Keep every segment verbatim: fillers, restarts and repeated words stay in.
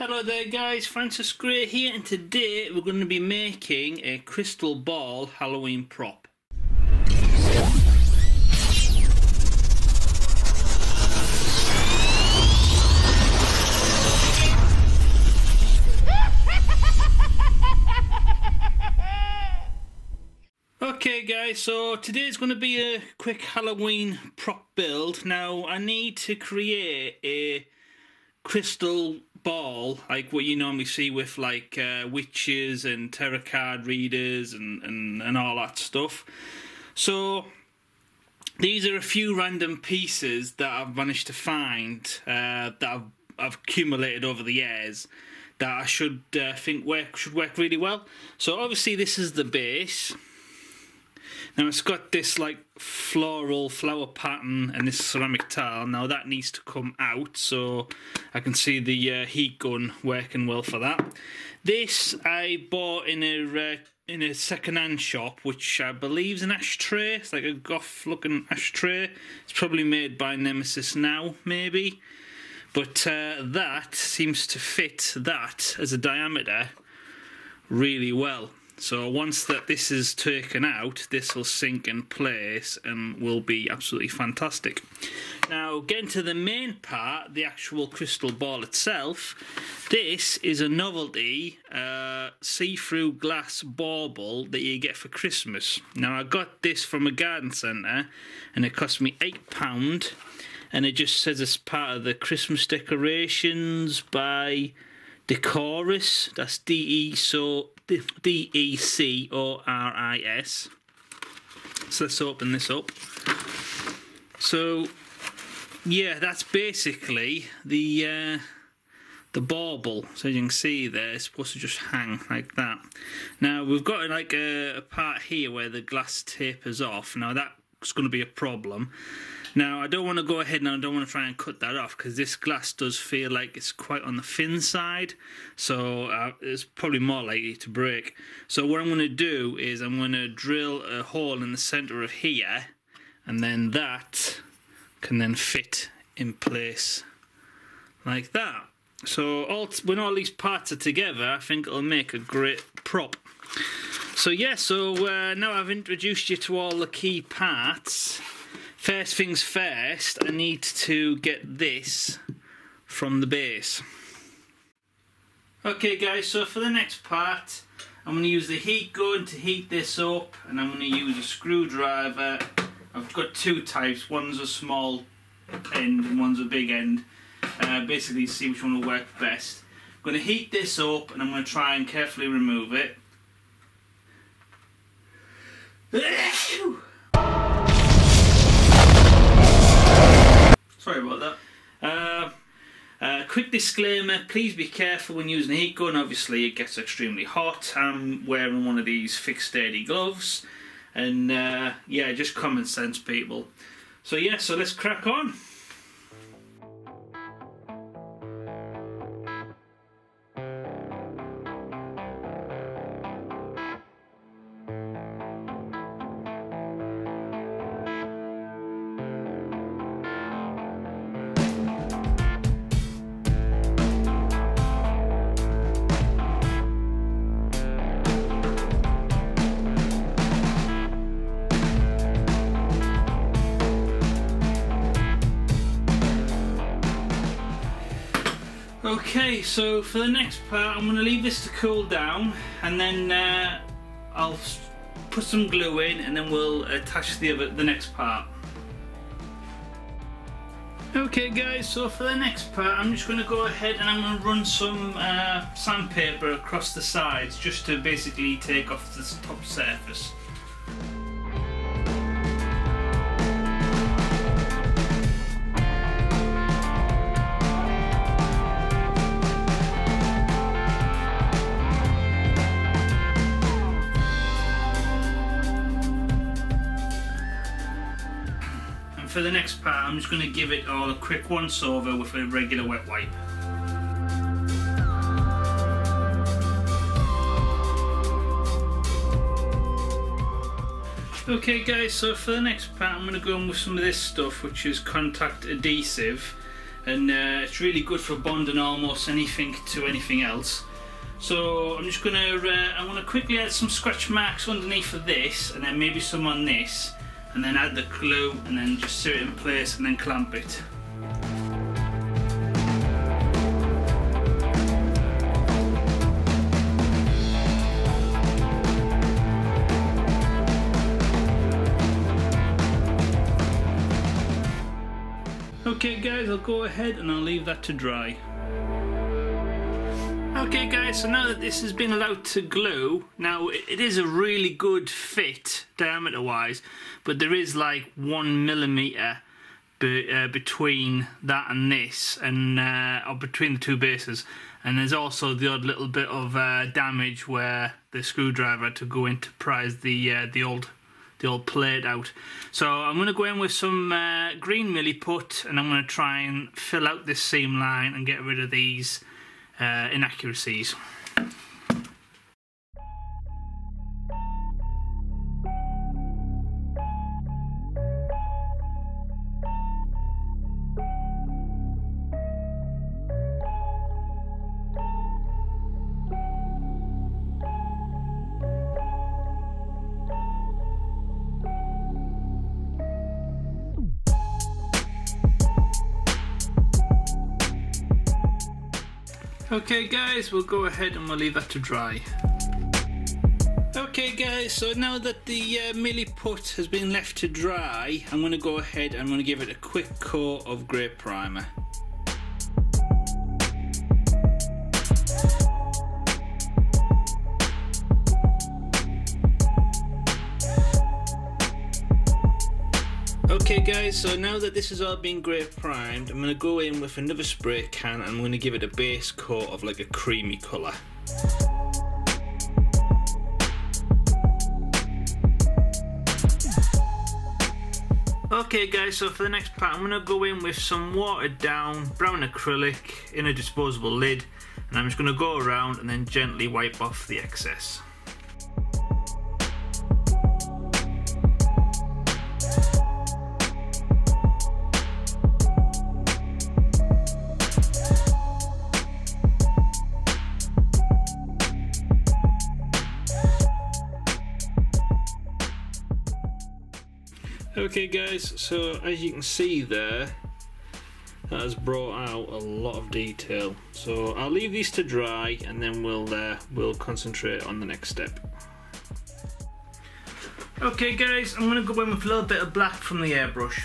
Hello there guys, Francis Gray here, and today we're going to be making a crystal ball Halloween prop. Okay guys, so today's going to be a quick Halloween prop build. Now I need to create a crystal ball, like what you normally see with like uh, witches and tarot card readers and, and, and all that stuff. So these are a few random pieces that I've managed to find uh, that I've, I've accumulated over the years that I should uh, think work should work really well. So obviously this is the base. Now it's got this like floral flower pattern and this ceramic tile. Now that needs to come out, so I can see the uh, heat gun working well for that. This I bought in a uh, in a second-hand shop, which I believe is an ashtray. It's like a goth-looking ashtray. It's probably made by Nemesis Now, maybe. But uh, that seems to fit that as a diameter really well. So once that this is taken out, this will sink in place and will be absolutely fantastic. Now, getting to the main part, the actual crystal ball itself, this is a novelty uh, see-through glass bauble that you get for Christmas. Now, I got this from a garden centre, and it cost me eight pounds, and it just says it's part of the Christmas decorations by Decorus. That's D E so D E C O R I S. So let's open this up. So yeah, that's basically the uh, the bauble. So you can see there, it's supposed to just hang like that. Now we've got like a, a part here where the glass tapers off. Now that's going to be a problem. Now I don't want to go ahead and I don't want to try and cut that off because this glass does feel like it's quite on the thin side, so uh, it's probably more likely to break. So what I'm going to do is I'm going to drill a hole in the centre of here, and then that can then fit in place like that. So all when all these parts are together, I think it'll make a great prop. So yeah, so uh, now I've introduced you to all the key parts. First things first, I need to get this from the base. Okay guys, so for the next part, I'm going to use the heat gun to heat this up, and I'm going to use a screwdriver. I've got two types, one's a small end and one's a big end. Uh, basically to see which one will work best. I'm going to heat this up and I'm going to try and carefully remove it. Sorry about that. Uh, uh, quick disclaimer, please be careful when using a heat gun. Obviously it gets extremely hot. I'm wearing one of these fixed steady gloves, and uh, yeah, just common sense people. So yeah, so let's crack on. Okay, so for the next part I'm going to leave this to cool down, and then uh, I'll put some glue in and then we'll attach the, other, the next part. Okay guys, so for the next part I'm just going to go ahead and I'm going to run some uh, sandpaper across the sides just to basically take off the top surface. For the next part, I'm just going to give it all a quick once over with a regular wet wipe. Okay guys, so for the next part I'm going to go in with some of this stuff, which is contact adhesive. and uh, it's really good for bonding almost anything to anything else. So I'm just gonna, uh, I want to quickly add some scratch marks underneath of this, and then maybe some on this, and then add the glue, and then just sew it in place, and then clamp it. Okay guys, I'll go ahead and I'll leave that to dry. Okay guys, so now that this has been allowed to glue, now it is a really good fit diameter wise, but there is like one millimeter be, uh, between that and this, and uh, or between the two bases, and there's also the odd little bit of uh, damage where the screwdriver had to go in to prise the, uh, the old The old plate out. So I'm going to go in with some uh, green Milliput, and I'm going to try and fill out this seam line and get rid of these uh, inaccuracies. Okay guys, we'll go ahead and we'll leave that to dry. Okay guys, so now that the uh, Milliput has been left to dry, I'm going to go ahead and I'm going to give it a quick coat of grey primer. Okay guys, so now that this has all been grey primed, I'm going to go in with another spray can, and I'm going to give it a base coat of like a creamy colour. Okay guys, so for the next part I'm going to go in with some watered down brown acrylic in a disposable lid, and I'm just going to go around and then gently wipe off the excess. Okay guys, so as you can see there, that has brought out a lot of detail. So I'll leave these to dry, and then we'll uh, we'll concentrate on the next step. Okay guys, I'm going to go in with a little bit of black from the airbrush.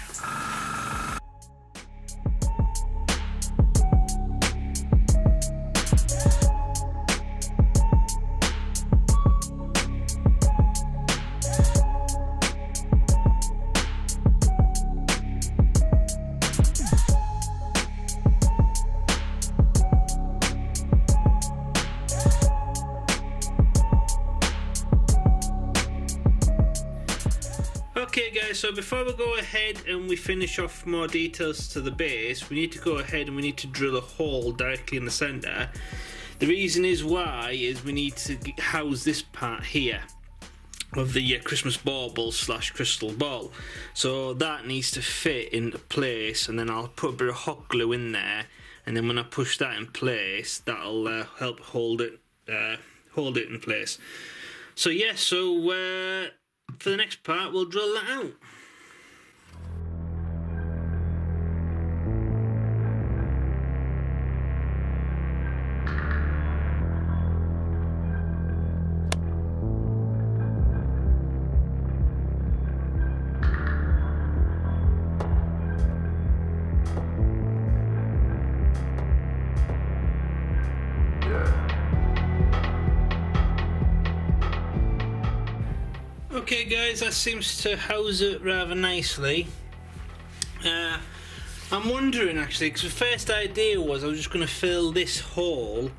Okay guys, so before we go ahead and we finish off more details to the base, we need to go ahead and we need to drill a hole directly in the centre. The reason is why is we need to house this part here of the uh, Christmas bauble slash crystal ball. So that needs to fit into place, and then I'll put a bit of hot glue in there, and then when I push that in place, that'll uh, help hold it, uh, hold it in place. So yeah, so... Uh, for the next part, we'll drill that out. Okay guys, that seems to house it rather nicely. Uh, I'm wondering actually, because the first idea was I was just going to fill this hole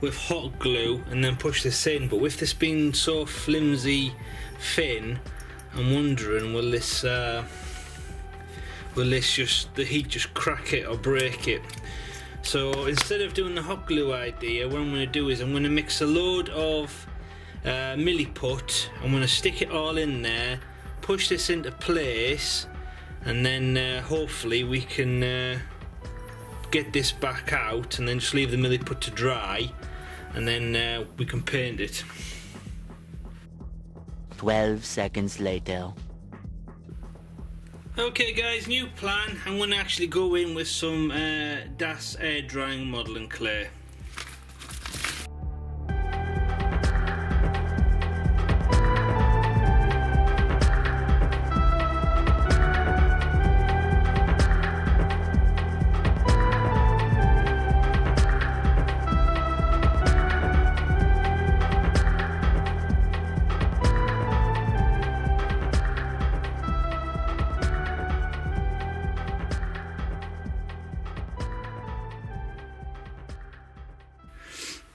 with hot glue and then push this in, but with this being so flimsy thin, I'm wondering will this uh, will this just, the heat just crack it or break it. So instead of doing the hot glue idea, what I'm going to do is I'm going to mix a load of Uh, Milliput. I'm going to stick it all in there, push this into place, and then uh, hopefully we can uh, get this back out and then just leave the milliput to dry, and then uh, we can paint it. twelve seconds later. Okay guys, new plan. I'm going to actually go in with some uh, D A S air drying modelling clay.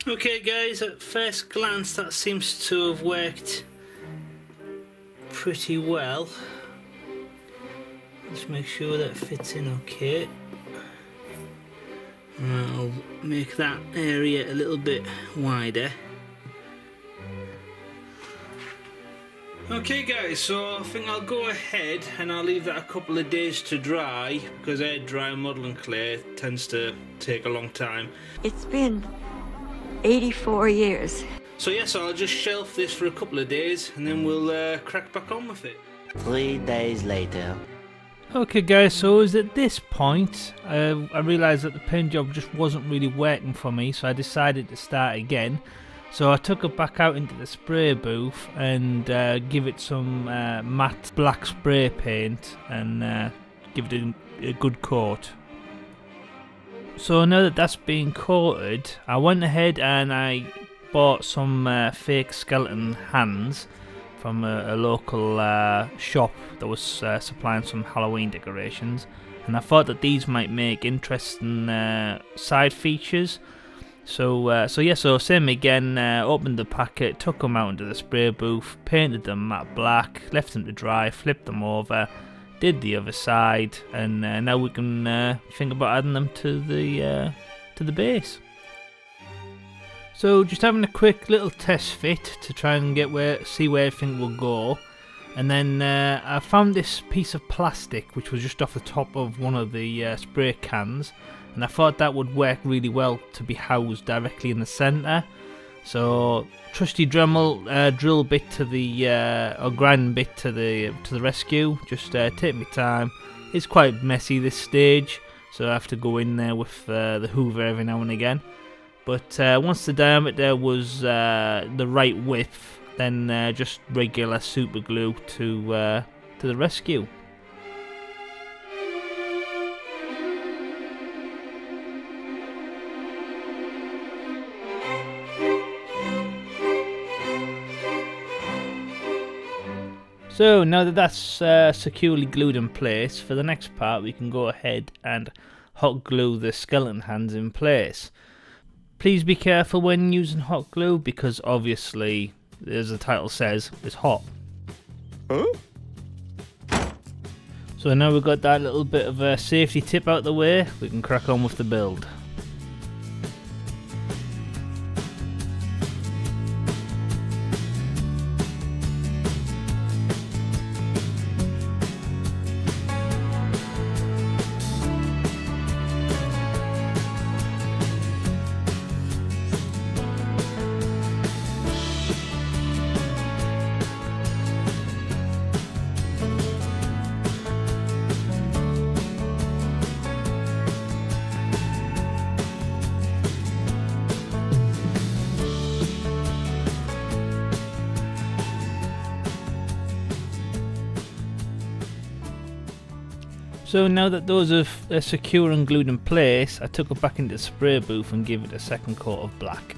Okay guys, at first glance that seems to have worked pretty well. Let's make sure that fits in okay. I'll make that area a little bit wider. Okay guys, so I think I'll go ahead and I'll leave that a couple of days to dry, because air dry modelling clay tends to take a long time. It's been eighty-four years. So yes, yeah, so I'll just shelf this for a couple of days and then we'll uh, crack back on with it. Three days later. Okay guys, so it was at this point uh, I realised that the paint job just wasn't really working for me, so I decided to start again. So I took it back out into the spray booth and uh, give it some uh, matte black spray paint and uh, give it a, a good coat. So now that that's been coated, I went ahead and I bought some uh, fake skeleton hands from a, a local uh, shop that was uh, supplying some Halloween decorations, and I thought that these might make interesting uh, side features. So uh, so yeah, so same again, uh, opened the packet, took them out into the spray booth, painted them matte black, left them to dry, flipped them over, did the other side, and uh, now we can uh, think about adding them to the uh, to the base. So just having a quick little test fit to try and get where see where everything will go, and then uh, I found this piece of plastic which was just off the top of one of the uh, spray cans, and I thought that would work really well to be housed directly in the centre. So trusty Dremel uh, drill bit to the uh, or grind bit to the to the rescue. Just uh, take my time. It's quite messy this stage, so I have to go in there with uh, the Hoover every now and again. But uh, once the diameter was uh, the right width, then uh, just regular super glue to uh, to the rescue. So now that that's uh, securely glued in place, for the next part we can go ahead and hot glue the skeleton hands in place. Please be careful when using hot glue, because obviously, as the title says, it's hot. Huh? So now we've got that little bit of a safety tip out the way, we can crack on with the build. So now that those are uh, secure and glued in place, I took it back into the spray booth and gave it a second coat of black.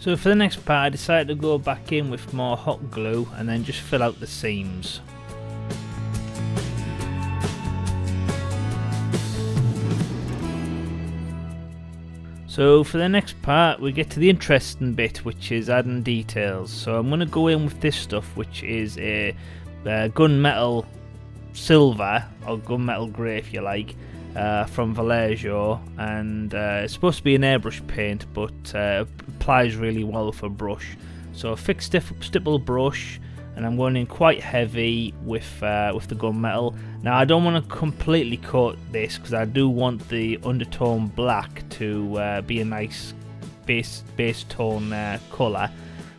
So for the next part I decided to go back in with more hot glue and then just fill out the seams. So for the next part we get to the interesting bit, which is adding details. So I'm going to go in with this stuff, which is a uh, gunmetal silver, or gunmetal grey if you like, uh, from Vallejo, and uh, it's supposed to be an airbrush paint, but uh, applies really well for brush. So a thick stipple brush, and I'm going in quite heavy with uh, with the gunmetal. Now I don't want to completely coat this because I do want the undertone black to uh, be a nice base base tone uh, colour.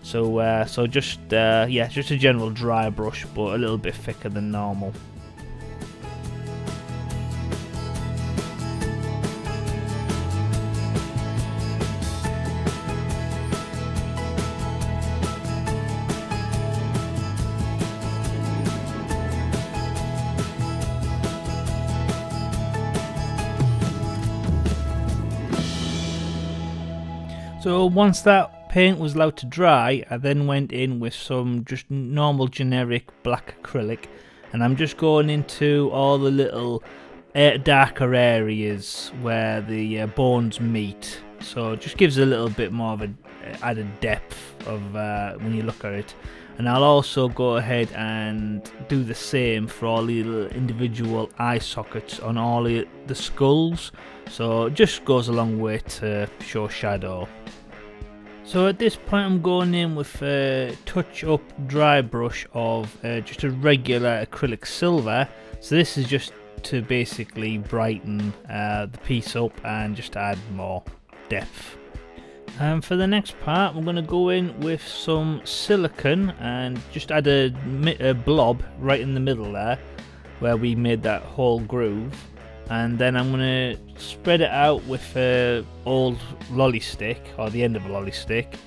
So uh, so just uh, yeah, just a general dry brush, but a little bit thicker than normal. So once that paint was allowed to dry, I then went in with some just normal generic black acrylic, and I'm just going into all the little uh, darker areas where the uh, bones meet. So it just gives a little bit more of a added depth of uh, when you look at it. And I'll also go ahead and do the same for all the little individual eye sockets on all the, the skulls. So it just goes a long way to show shadow. So at this point I'm going in with a touch up dry brush of uh, just a regular acrylic silver. So this is just to basically brighten uh, the piece up and just add more depth. And for the next part I'm going to go in with some silicone and just add a, a blob right in the middle there where we made that whole groove. And then I'm going to spread it out with an old lolly stick, or the end of a lolly stick.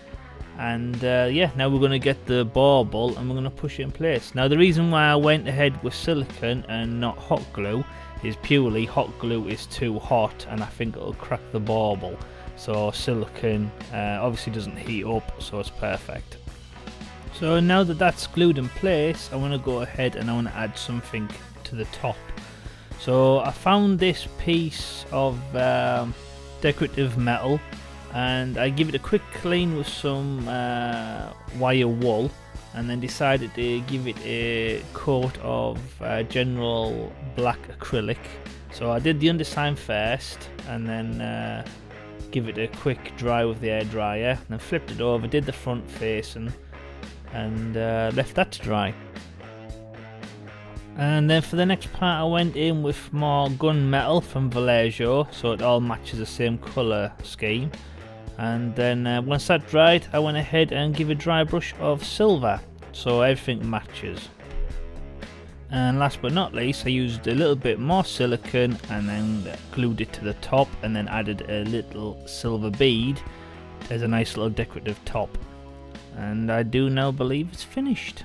And uh, yeah, now we're going to get the bauble and we're going to push it in place. Now the reason why I went ahead with silicone and not hot glue is purely hot glue is too hot and I think it'll crack the bauble. So silicone uh, obviously doesn't heat up, so it's perfect. So now that that's glued in place, I want to go ahead and I want to add something to the top. So I found this piece of um, decorative metal and I give it a quick clean with some uh, wire wool, and then decided to give it a coat of uh, general black acrylic. So I did the underside first and then uh, give it a quick dry with the airdryer, and then flipped it over, did the front facing and uh, left that to dry. And then for the next part I went in with more gunmetal from Vallejo, so it all matches the same colour scheme. And then uh, once that dried I went ahead and gave a dry brush of silver, so everything matches. And last but not least I used a little bit more silicone and then glued it to the top, and then added a little silver bead as a nice little decorative top. And I do now believe it's finished.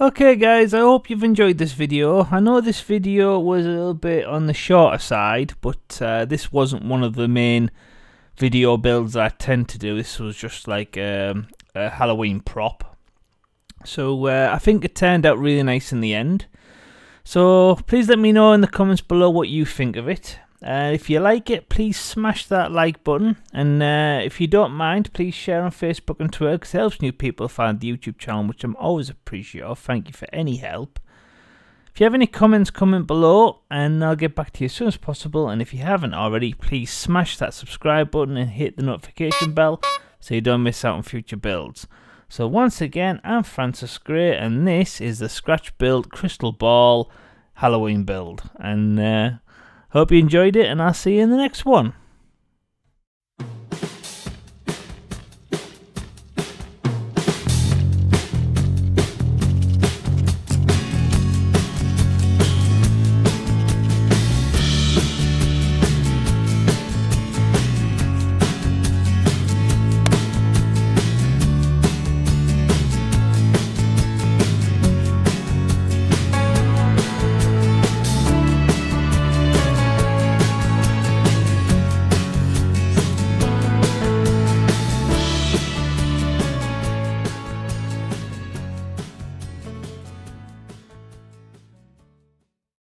Okay guys, I hope you've enjoyed this video. I know this video was a little bit on the shorter side, but uh, this wasn't one of the main video builds I tend to do. This was just like um, a Halloween prop. So uh, I think it turned out really nice in the end. So please let me know in the comments below what you think of it. Uh, if you like it, please smash that like button, and uh, if you don't mind, please share on Facebook and Twitter, because it helps new people find the YouTube channel, which I'm always appreciative of. Thank you for any help. If you have any comments, comment below and I'll get back to you as soon as possible. And if you haven't already, please smash that subscribe button and hit the notification bell so you don't miss out on future builds. So once again, I'm Francis Gray, and this is the Scratch Build Crystal Ball Halloween build. And uh, hope you enjoyed it, and I'll see you in the next one.